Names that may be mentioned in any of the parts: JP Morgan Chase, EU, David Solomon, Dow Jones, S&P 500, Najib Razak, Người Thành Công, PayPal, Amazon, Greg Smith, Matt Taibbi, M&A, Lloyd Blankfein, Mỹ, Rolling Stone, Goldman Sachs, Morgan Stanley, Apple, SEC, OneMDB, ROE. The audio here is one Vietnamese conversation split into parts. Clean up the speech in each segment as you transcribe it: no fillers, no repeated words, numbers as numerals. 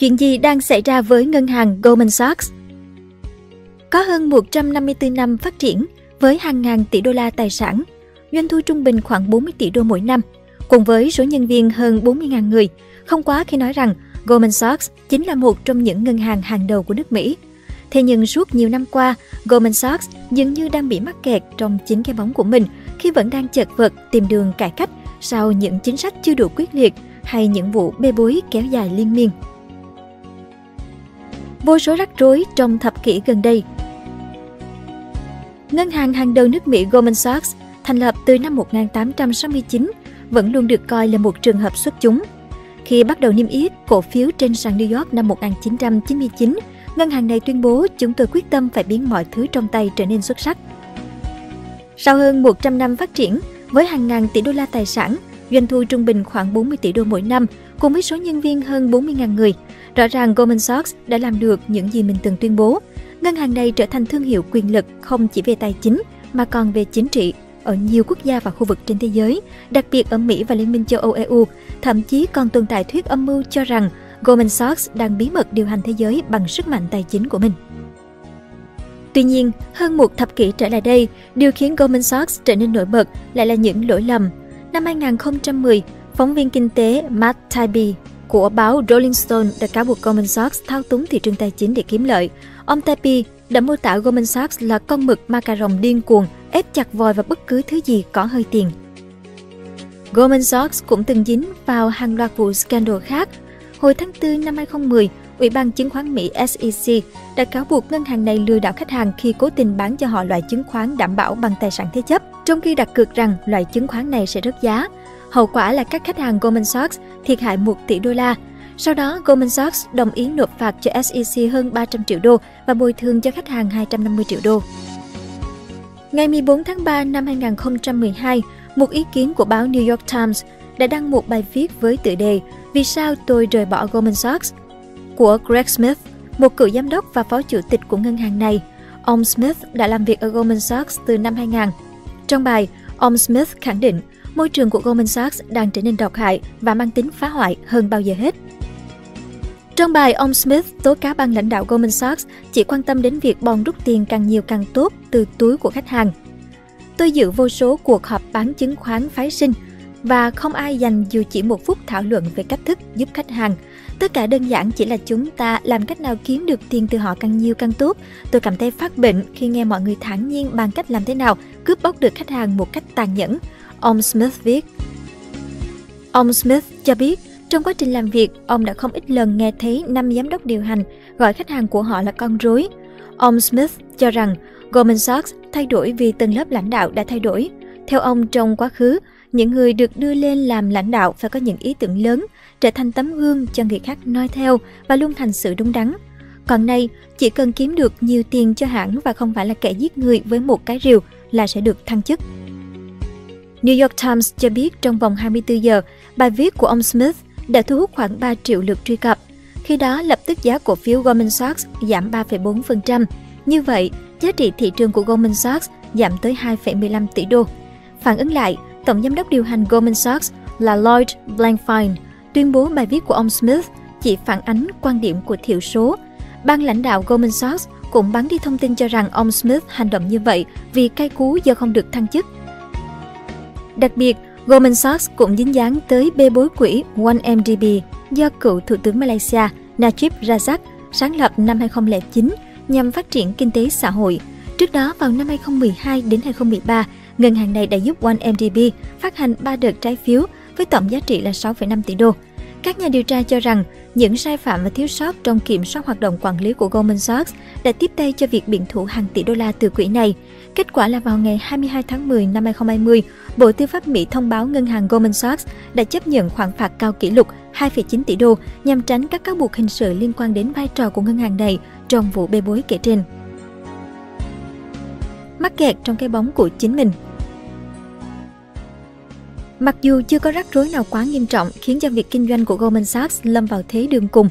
Chuyện gì đang xảy ra với ngân hàng Goldman Sachs? Có hơn 154 năm phát triển với hàng ngàn tỷ đô la tài sản, doanh thu trung bình khoảng 40 tỷ đô mỗi năm, cùng với số nhân viên hơn 40.000 người, không quá khi nói rằng Goldman Sachs chính là một trong những ngân hàng hàng đầu của nước Mỹ. Thế nhưng suốt nhiều năm qua, Goldman Sachs dường như đang bị mắc kẹt trong chính cái bóng của mình khi vẫn đang chật vật tìm đường cải cách sau những chính sách chưa đủ quyết liệt hay những vụ bê bối kéo dài liên miên. Vô số rắc rối trong thập kỷ gần đây. Ngân hàng hàng đầu nước Mỹ Goldman Sachs, thành lập từ năm 1869, vẫn luôn được coi là một trường hợp xuất chúng. Khi bắt đầu niêm yết cổ phiếu trên sàn New York năm 1999, ngân hàng này tuyên bố chúng tôi quyết tâm phải biến mọi thứ trong tay trở nên xuất sắc. Sau hơn 100 năm phát triển, với hàng ngàn tỷ đô la tài sản, doanh thu trung bình khoảng 40 tỷ đô mỗi năm, cùng với số nhân viên hơn 40.000 người, rõ ràng Goldman Sachs đã làm được những gì mình từng tuyên bố. Ngân hàng này trở thành thương hiệu quyền lực không chỉ về tài chính mà còn về chính trị ở nhiều quốc gia và khu vực trên thế giới, đặc biệt ở Mỹ và Liên minh châu Âu EU. Thậm chí còn tồn tại thuyết âm mưu cho rằng Goldman Sachs đang bí mật điều hành thế giới bằng sức mạnh tài chính của mình. Tuy nhiên, hơn một thập kỷ trở lại đây, điều khiến Goldman Sachs trở nên nổi bật lại là những lỗi lầm. Năm 2010, phóng viên kinh tế Matt Taibbi của báo Rolling Stone đã cáo buộc Goldman Sachs thao túng thị trường tài chính để kiếm lợi. Ông Taibbi đã mô tả Goldman Sachs là con mực ma cà rồng điên cuồng, ép chặt vòi vào bất cứ thứ gì có hơi tiền. Goldman Sachs cũng từng dính vào hàng loạt vụ scandal khác. Hồi tháng 4 năm 2010, Ủy ban chứng khoán Mỹ SEC đã cáo buộc ngân hàng này lừa đảo khách hàng khi cố tình bán cho họ loại chứng khoán đảm bảo bằng tài sản thế chấp, trong khi đặt cược rằng loại chứng khoán này sẽ rớt giá. Hậu quả là các khách hàng Goldman Sachs thiệt hại 1 tỷ đô la. Sau đó, Goldman Sachs đồng ý nộp phạt cho SEC hơn 300 triệu đô và bồi thường cho khách hàng 250 triệu đô. Ngày 14 tháng 3 năm 2012, một ý kiến của báo New York Times đã đăng một bài viết với tựa đề "Vì sao tôi rời bỏ Goldman Sachs" của Greg Smith, một cựu giám đốc và phó chủ tịch của ngân hàng này. Ông Smith đã làm việc ở Goldman Sachs từ năm 2000. Trong bài, ông Smith khẳng định môi trường của Goldman Sachs đang trở nên độc hại và mang tính phá hoại hơn bao giờ hết. Trong bài, ông Smith tố cáo ban lãnh đạo Goldman Sachs chỉ quan tâm đến việc bòn rút tiền càng nhiều càng tốt từ túi của khách hàng. Tôi dự vô số cuộc họp bán chứng khoán phái sinh và không ai dành dù chỉ một phút thảo luận về cách thức giúp khách hàng. Tất cả đơn giản chỉ là chúng ta làm cách nào kiếm được tiền từ họ càng nhiều càng tốt. Tôi cảm thấy phát bệnh khi nghe mọi người thản nhiên bàn cách làm thế nào cướp bóc được khách hàng một cách tàn nhẫn, ông Smith viết. Ông Smith cho biết, trong quá trình làm việc, ông đã không ít lần nghe thấy 5 giám đốc điều hành gọi khách hàng của họ là con rối. Ông Smith cho rằng Goldman Sachs thay đổi vì tầng lớp lãnh đạo đã thay đổi. Theo ông, trong quá khứ, những người được đưa lên làm lãnh đạo phải có những ý tưởng lớn, trở thành tấm gương cho người khác noi theo và luôn hành xử đúng đắn. Còn nay, chỉ cần kiếm được nhiều tiền cho hãng và không phải là kẻ giết người với một cái rìu là sẽ được thăng chức. New York Times cho biết trong vòng 24 giờ, bài viết của ông Smith đã thu hút khoảng 3 triệu lượt truy cập. Khi đó, lập tức giá cổ phiếu Goldman Sachs giảm 3,4%. Như vậy, giá trị thị trường của Goldman Sachs giảm tới 2,15 tỷ đô. Phản ứng lại, tổng giám đốc điều hành Goldman Sachs là Lloyd Blankfein tuyên bố bài viết của ông Smith chỉ phản ánh quan điểm của thiểu số. Ban lãnh đạo Goldman Sachs cũng bắn đi thông tin cho rằng ông Smith hành động như vậy vì cay cú do không được thăng chức. Đặc biệt, Goldman Sachs cũng dính dáng tới bê bối quỹ OneMDB do cựu Thủ tướng Malaysia Najib Razak sáng lập năm 2009 nhằm phát triển kinh tế xã hội. Trước đó, vào năm 2012 đến 2013, ngân hàng này đã giúp OneMDB phát hành 3 đợt trái phiếu với tổng giá trị là 6,5 tỷ đô. Các nhà điều tra cho rằng những sai phạm và thiếu sót trong kiểm soát hoạt động quản lý của Goldman Sachs đã tiếp tay cho việc biển thủ hàng tỷ đô la từ quỹ này. Kết quả là vào ngày 22 tháng 10 năm 2020, Bộ Tư pháp Mỹ thông báo ngân hàng Goldman Sachs đã chấp nhận khoản phạt cao kỷ lục 2,9 tỷ đô nhằm tránh các cáo buộc hình sự liên quan đến vai trò của ngân hàng này trong vụ bê bối kể trên. Mắc kẹt trong cái bóng của chính mình. Mặc dù chưa có rắc rối nào quá nghiêm trọng khiến cho việc kinh doanh của Goldman Sachs lâm vào thế đường cùng,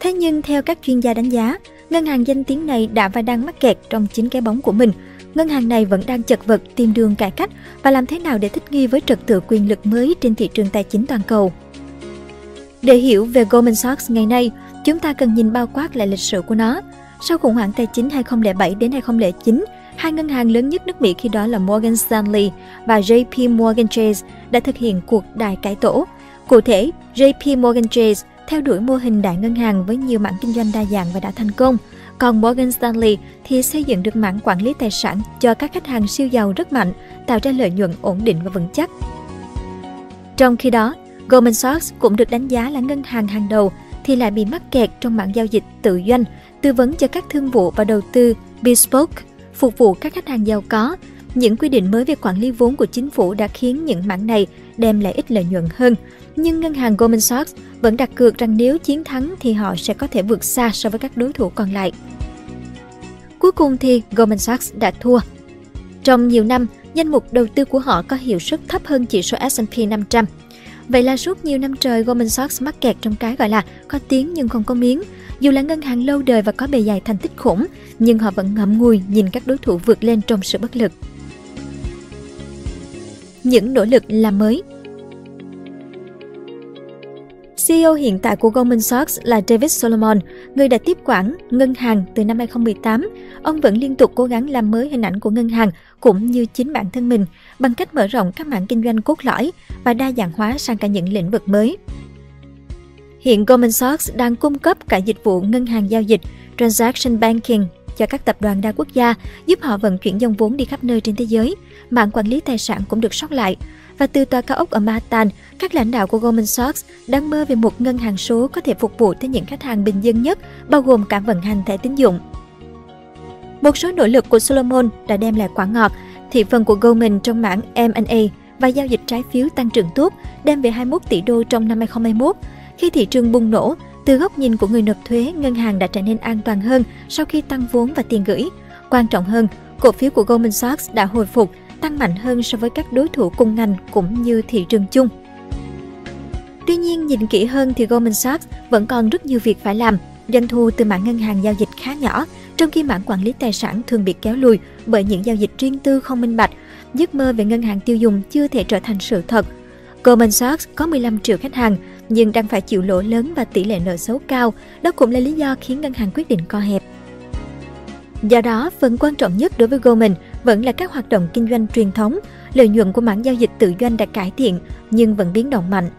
thế nhưng theo các chuyên gia đánh giá, ngân hàng danh tiếng này đã và đang mắc kẹt trong chính cái bóng của mình. Ngân hàng này vẫn đang chật vật tìm đường cải cách và làm thế nào để thích nghi với trật tự quyền lực mới trên thị trường tài chính toàn cầu. Để hiểu về Goldman Sachs ngày nay, chúng ta cần nhìn bao quát lại lịch sử của nó. Sau khủng hoảng tài chính 2007 đến 2009, hai ngân hàng lớn nhất nước Mỹ khi đó là Morgan Stanley và JP Morgan Chase đã thực hiện cuộc đại cải tổ. Cụ thể, JP Morgan Chase theo đuổi mô hình đại ngân hàng với nhiều mảng kinh doanh đa dạng và đã thành công, còn Morgan Stanley thì xây dựng được mảng quản lý tài sản cho các khách hàng siêu giàu rất mạnh, tạo ra lợi nhuận ổn định và vững chắc. Trong khi đó, Goldman Sachs cũng được đánh giá là ngân hàng hàng đầu thì lại bị mắc kẹt trong mảng giao dịch tự doanh, tư vấn cho các thương vụ và đầu tư bespoke, phục vụ các khách hàng giàu có. Những quy định mới về quản lý vốn của chính phủ đã khiến những mảng này đem lại ít lợi nhuận hơn. Nhưng ngân hàng Goldman Sachs vẫn đặt cược rằng nếu chiến thắng thì họ sẽ có thể vượt xa so với các đối thủ còn lại. Cuối cùng thì Goldman Sachs đã thua. Trong nhiều năm, danh mục đầu tư của họ có hiệu suất thấp hơn chỉ số S&P 500. Vậy là suốt nhiều năm trời, Goldman Sachs mắc kẹt trong cái gọi là có tiếng nhưng không có miếng. Dù là ngân hàng lâu đời và có bề dày thành tích khủng, nhưng họ vẫn ngậm ngùi nhìn các đối thủ vượt lên trong sự bất lực. Những nỗ lực làm mới. CEO hiện tại của Goldman Sachs là David Solomon, người đã tiếp quản ngân hàng từ năm 2018. Ông vẫn liên tục cố gắng làm mới hình ảnh của ngân hàng cũng như chính bản thân mình bằng cách mở rộng các mảng kinh doanh cốt lõi và đa dạng hóa sang cả những lĩnh vực mới. Hiện Goldman Sachs đang cung cấp cả dịch vụ ngân hàng giao dịch, transaction banking, cho các tập đoàn đa quốc gia, giúp họ vận chuyển dòng vốn đi khắp nơi trên thế giới. Mạng quản lý tài sản cũng được sót lại. Và từ tòa cao ốc ở Manhattan, các lãnh đạo của Goldman Sachs đang mơ về một ngân hàng số có thể phục vụ tới những khách hàng bình dân nhất, bao gồm cả vận hành thẻ tín dụng. Một số nỗ lực của Solomon đã đem lại quả ngọt. Thị phần của Goldman trong mảng M&A và giao dịch trái phiếu tăng trưởng tốt, đem về 21 tỷ đô trong năm 2021. Khi thị trường bùng nổ, từ góc nhìn của người nộp thuế, ngân hàng đã trở nên an toàn hơn sau khi tăng vốn và tiền gửi. Quan trọng hơn, cổ phiếu của Goldman Sachs đã hồi phục, tăng mạnh hơn so với các đối thủ cùng ngành cũng như thị trường chung. Tuy nhiên, nhìn kỹ hơn thì Goldman Sachs vẫn còn rất nhiều việc phải làm. Doanh thu từ mảng ngân hàng giao dịch khá nhỏ, trong khi mảng quản lý tài sản thường bị kéo lùi bởi những giao dịch riêng tư không minh bạch. Giấc mơ về ngân hàng tiêu dùng chưa thể trở thành sự thật. Goldman Sachs có 15 triệu khách hàng, nhưng đang phải chịu lỗ lớn và tỷ lệ nợ xấu cao. Đó cũng là lý do khiến ngân hàng quyết định co hẹp. Do đó, phần quan trọng nhất đối với Goldman vẫn là các hoạt động kinh doanh truyền thống. Lợi nhuận của mảng giao dịch tự doanh đã cải thiện, nhưng vẫn biến động mạnh.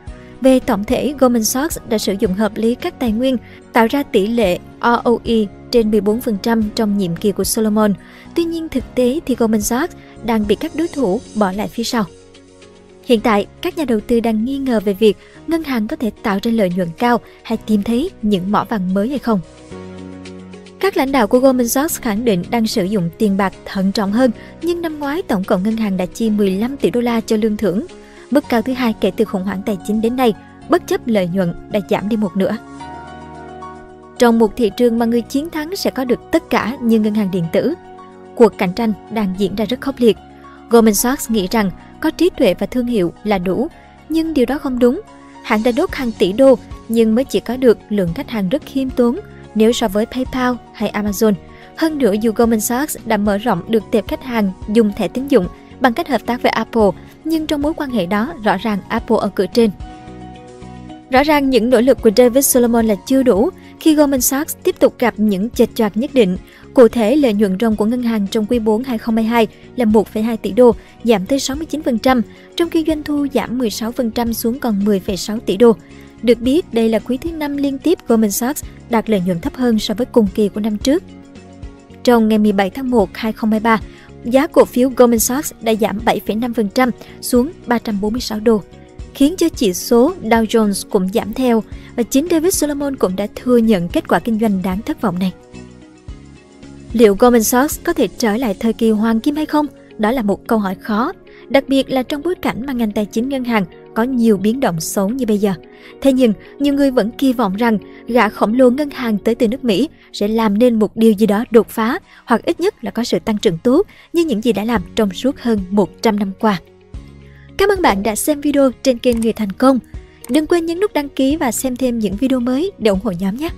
Về tổng thể, Goldman Sachs đã sử dụng hợp lý các tài nguyên, tạo ra tỷ lệ ROE trên 14% trong nhiệm kỳ của Solomon. Tuy nhiên, thực tế thì Goldman Sachs đang bị các đối thủ bỏ lại phía sau. Hiện tại, các nhà đầu tư đang nghi ngờ về việc ngân hàng có thể tạo ra lợi nhuận cao hay tìm thấy những mỏ vàng mới hay không. Các lãnh đạo của Goldman Sachs khẳng định đang sử dụng tiền bạc thận trọng hơn, nhưng năm ngoái tổng cộng ngân hàng đã chi 15 tỷ đô la cho lương thưởng, mức cao thứ hai kể từ khủng hoảng tài chính đến nay, bất chấp lợi nhuận đã giảm đi một nửa. Trong một thị trường mà người chiến thắng sẽ có được tất cả như ngân hàng điện tử, cuộc cạnh tranh đang diễn ra rất khốc liệt. Goldman Sachs nghĩ rằng có trí tuệ và thương hiệu là đủ, nhưng điều đó không đúng. Hãng đã đốt hàng tỷ đô nhưng mới chỉ có được lượng khách hàng rất khiêm tốn nếu so với PayPal hay Amazon. Hơn nữa, dù Goldman Sachs đã mở rộng được tệp khách hàng dùng thẻ tín dụng bằng cách hợp tác với Apple, nhưng trong mối quan hệ đó rõ ràng Apple ở cửa trên. Rõ ràng những nỗ lực của David Solomon là chưa đủ khi Goldman Sachs tiếp tục gặp những chệch choạc nhất định. Cụ thể, lợi nhuận ròng của ngân hàng trong quý 4 2022 là 1,2 tỷ đô, giảm tới 69%, trong khi doanh thu giảm 16% xuống còn 10,6 tỷ đô. Được biết, đây là quý thứ 5 liên tiếp Goldman Sachs đạt lợi nhuận thấp hơn so với cùng kỳ của năm trước. Trong ngày 17 tháng 1, 2023, giá cổ phiếu Goldman Sachs đã giảm 7,5% xuống 346 đô, khiến cho chỉ số Dow Jones cũng giảm theo, và chính David Solomon cũng đã thừa nhận kết quả kinh doanh đáng thất vọng này. Liệu Goldman Sachs có thể trở lại thời kỳ hoàng kim hay không? Đó là một câu hỏi khó, đặc biệt là trong bối cảnh mà ngành tài chính ngân hàng có nhiều biến động xấu như bây giờ. Thế nhưng, nhiều người vẫn kỳ vọng rằng gã khổng lồ ngân hàng tới từ nước Mỹ sẽ làm nên một điều gì đó đột phá, hoặc ít nhất là có sự tăng trưởng tốt như những gì đã làm trong suốt hơn 100 năm qua. Cảm ơn bạn đã xem video trên kênh Người Thành Công. Đừng quên nhấn nút đăng ký và xem thêm những video mới để ủng hộ nhóm nhé!